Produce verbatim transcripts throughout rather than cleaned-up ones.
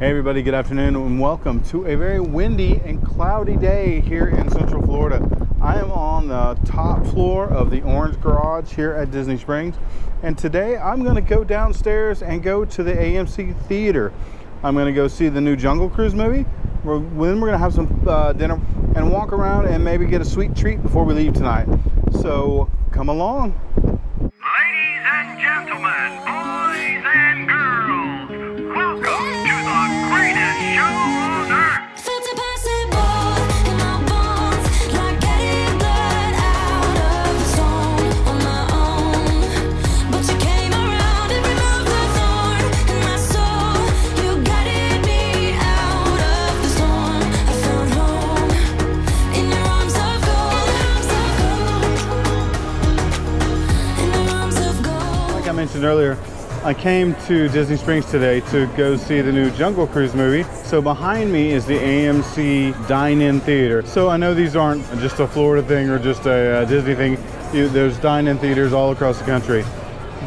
Hey everybody, good afternoon and welcome to a very windy and cloudy day here in Central Florida. I am on the top floor of the Orange Garage here at Disney Springs, and today I'm going to go downstairs and go to the A M C Theater. I'm going to go see the new Jungle Cruise movie. We're, then we're going to have some uh, dinner and walk around and maybe get a sweet treat before we leave tonight. So come along. Ladies and gentlemen, boys and girls, welcome. Mentioned earlier, I came to Disney Springs today to go see the new Jungle Cruise movie. So behind me is the A M C Dine-In Theater. So I know these aren't just a Florida thing or just a, a Disney thing. You, there's dine-in theaters all across the country.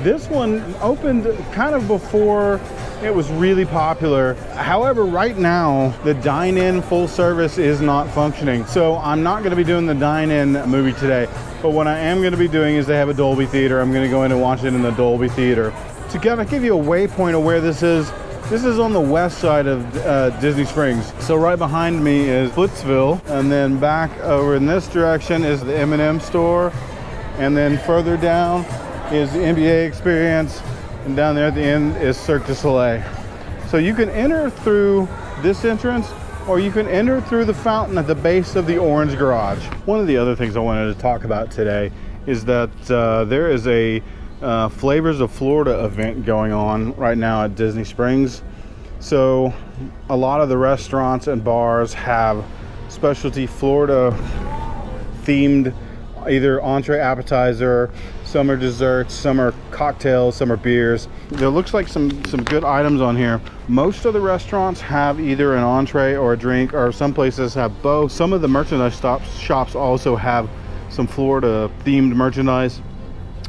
This one opened kind of before it was really popular. However, right now, the dine-in full service is not functioning. So I'm not gonna be doing the dine-in movie today. But what I am gonna be doing is they have a Dolby theater. I'm gonna go in and watch it in the Dolby theater. To kind of give you a waypoint of where this is, this is on the west side of uh, Disney Springs. So right behind me is Flitzville, and then back over in this direction is the M and M store, and then further down is the N B A Experience, and down there at the end is Cirque du Soleil. So you can enter through this entrance, or you can enter through the fountain at the base of the Orange Garage. One of the other things I wanted to talk about today is that uh, there is a uh, Flavors of Florida event going on right now at Disney Springs. So a lot of the restaurants and bars have specialty Florida themed either entree, appetizer, some are desserts, some are cocktails, some are beers. There looks like some some good items on here. Most of the restaurants have either an entree or a drink, or some places have both. Some of the merchandise stops, shops also have some Florida themed merchandise.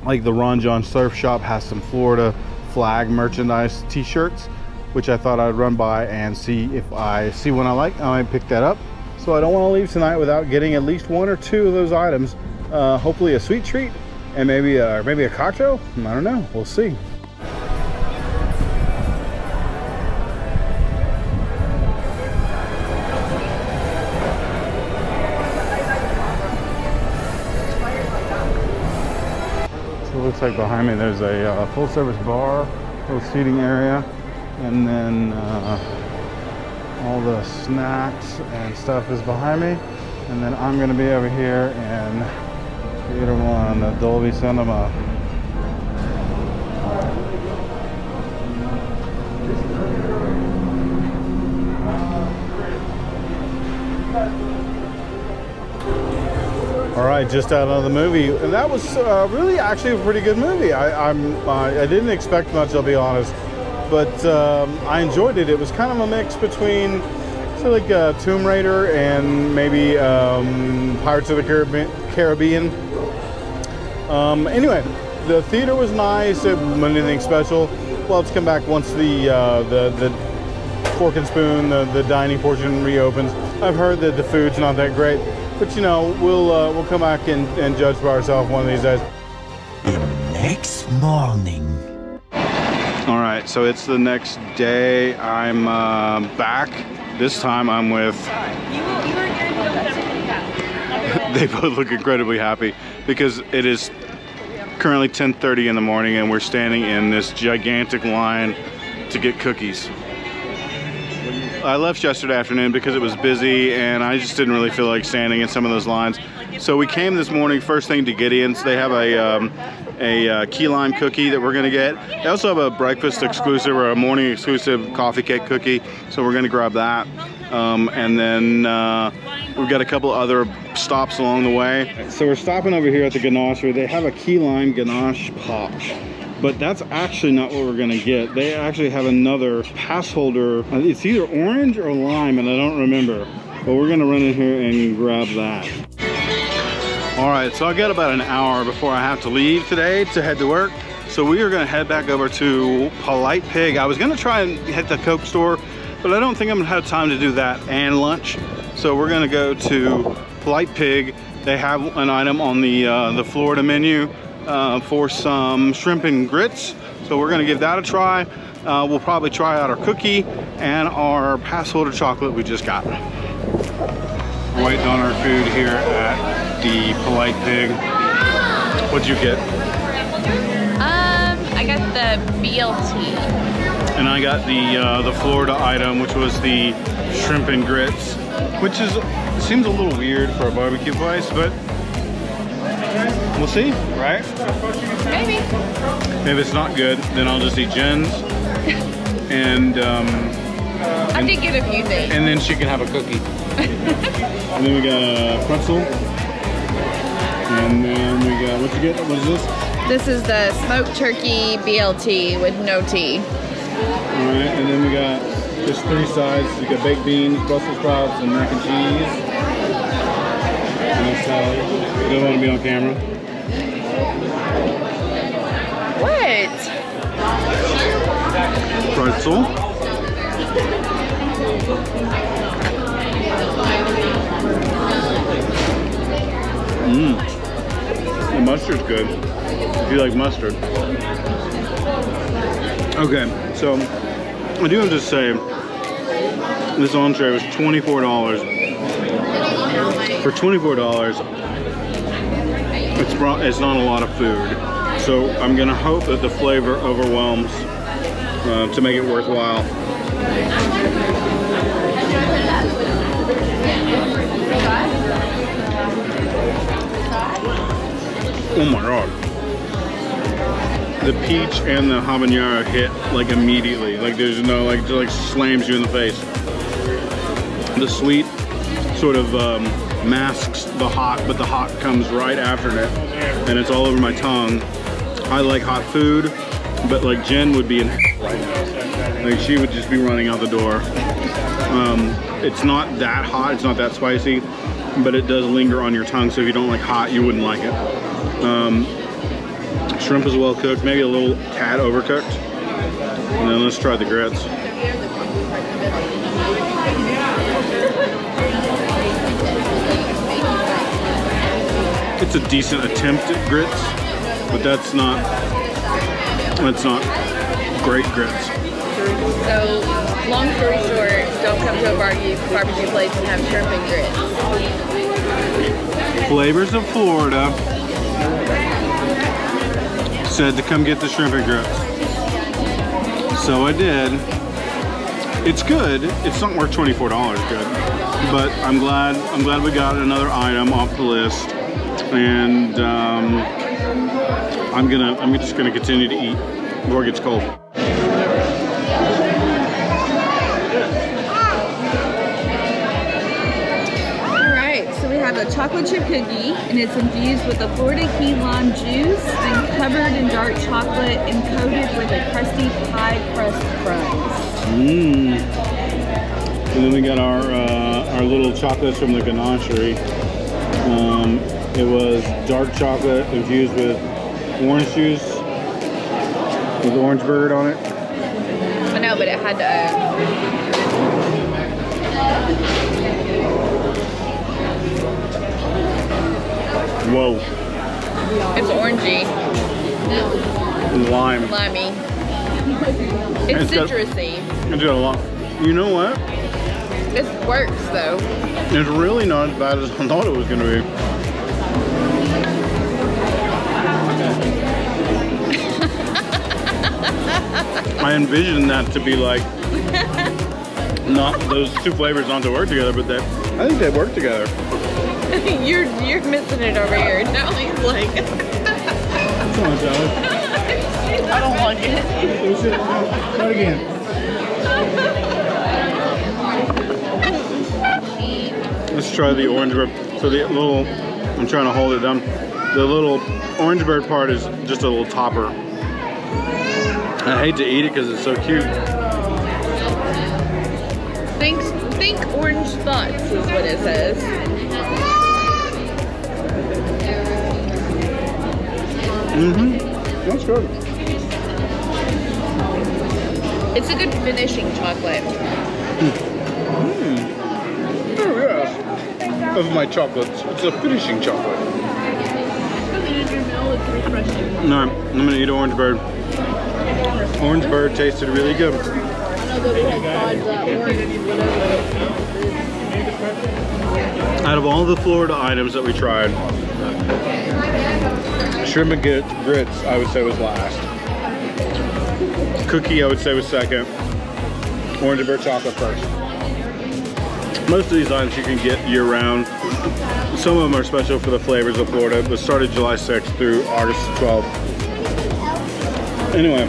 Like the Ron John Surf Shop has some Florida flag merchandise t-shirts, which I thought I'd run by and see if I see one I like. I might pick that up. So I don't want to leave tonight without getting at least one or two of those items. Uh, hopefully a sweet treat and maybe a, maybe a cocktail? I don't know, we'll see. So it looks like behind me there's a uh, full service bar, little seating area, and then uh, all the snacks and stuff is behind me. And then I'm gonna be over here and Theater One, the Dolby Cinema. All right, just out of the movie, and that was uh, really actually a pretty good movie. I, I'm, I, I didn't expect much, I'll be honest, but um, I enjoyed it. It was kind of a mix between so like uh, Tomb Raider and maybe um, Pirates of the Caribbean. Caribbean. Um, anyway, the theater was nice. It wasn't anything special. We'll have to come back once the uh, the, the fork and spoon, the, the dining portion reopens. I've heard that the food's not that great, but you know, we'll uh, we'll come back and, and judge by ourselves one of these days. The next morning. All right, so it's the next day. I'm uh, back. This time I'm with. They both look incredibly happy because it is currently ten thirty in the morning and we're standing in this gigantic line to get cookies. I left yesterday afternoon because it was busy and I just didn't really feel like standing in some of those lines. So we came this morning first thing to Gideon's. They have a, um, a uh, key lime cookie that we're gonna get. They also have a breakfast exclusive or a morning exclusive coffee cake cookie. So we're gonna grab that. Um, and then uh, we've got a couple other stops along the way. So we're stopping over here at the ganachery. They have a key lime ganache pop, but that's actually not what we're gonna get. They actually have another pass holder. It's either orange or lime, and I don't remember. But we're gonna run in here and grab that. All right, so I got about an hour before I have to leave today to head to work. So we are gonna head back over to Polite Pig. I was gonna try and hit the Coke store, But I don't think I'm gonna have time to do that and lunch. So we're gonna go to Polite Pig. They have an item on the, uh, the Florida menu uh, for some shrimp and grits. So we're gonna give that a try. Uh, we'll probably try out our cookie and our pass holder chocolate we just got. We're waiting on our food here at the Polite Pig. What'd you get? Um, I got the B L T. And I got the uh, the Florida item, which was the shrimp and grits, which is seems a little weird for a barbecue place, but we'll see, right? Maybe. If it's not good, then I'll just eat Jen's. And um, I and, did get a few things. And then she can have a cookie. And then we got a pretzel. And then we got, what you get? What is this? This is the smoked turkey B L T with no tea. All right, and then we got just three sides. You got baked beans, Brussels sprouts, and mac and cheese. Salad. Don't want to be on camera. What? Pretzel. Mmm. The mustard's good. If you like mustard. Okay, so I do have to say this entree was twenty-four dollars. For twenty-four dollars, it's, it's not a lot of food. So I'm gonna hope that the flavor overwhelms uh, to make it worthwhile. Oh my God. The peach and the habanero hit like immediately. Like there's no, like, it like slams you in the face. The sweet sort of, um, masks the hot, but the hot comes right after it and it's all over my tongue. I like hot food, but like Jen would be in right now. Like she would just be running out the door. Um, it's not that hot, it's not that spicy, but it does linger on your tongue, so if you don't like hot, you wouldn't like it. Um, shrimp is well cooked, maybe a little tad overcooked. And then let's try the grits. It's a decent attempt at grits, but that's not that's not great grits. So, long story short, don't come to a barbecue barbecue place and have shrimp and grits. Flavors of Florida said to come get the shrimp and grits, so I did. It's good. It's not worth twenty-four dollars good, but I'm glad I'm glad we got another item off the list. And um, I'm gonna, I'm just gonna continue to eat before it gets cold. All right, so we have a chocolate chip cookie, and it's infused with a Florida key lime juice and covered in dark chocolate and coated with a crusty pie crust crumbs. Mmm. And then we got our uh, our little chocolates from the ganachery. Um, It was dark chocolate infused with orange juice with Orange Bird on it. I know, but it had to own. Whoa. It's orangey. No. Lime. Limey. It's, it's citrusy. Got, it's got a lot. You know what? This works though. It's really not as bad as I thought it was going to be. I envisioned that to be like, not those two flavors not to work together, but they, I think they work together. you're you're missing it over here. Now he's like, come on, Tyler. I don't like it. We should try it again. Let's try the Orange Bird. So the little, I'm trying to hold it down. The little Orange Bird part is just a little topper. I hate to eat it because it's so cute. Think, think orange thoughts is what it says. Mm-hmm. That's good. It's a good finishing chocolate. Mm. Here we are. Of my chocolates. It's a finishing chocolate. No, I'm gonna eat Orange Bird. Orange Bird tasted really good. Out of all the Florida items that we tried, shrimp and grits I would say was last. Cookie I would say was second. Orange Bird chocolate first. Most of these items you can get year round. Some of them are special for the Flavors of Florida, but started July sixth through August twelfth. Anyway,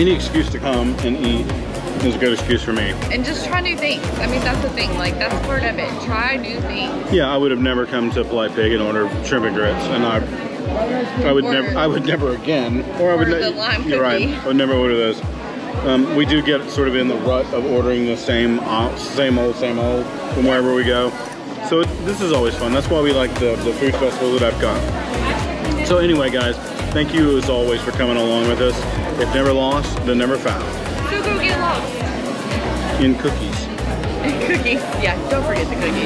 any excuse to come and eat is a good excuse for me. And just try new things. I mean, that's the thing. Like, that's part of it. Try new things. Yeah, I would have never come to Polite Pig and ordered shrimp and grits, and I, I would or, never, I would never again. Or, or I would the lime cookie. You're right. I would never order those. Um, we do get sort of in the rut of ordering the same, uh, same old, same old from wherever we go. So it, this is always fun. That's why we like the, the food festival that I've gone. So anyway, guys, thank you as always for coming along with us. If never lost, then never found. So go get lost. In cookies. In cookies, yeah, don't forget the cookies.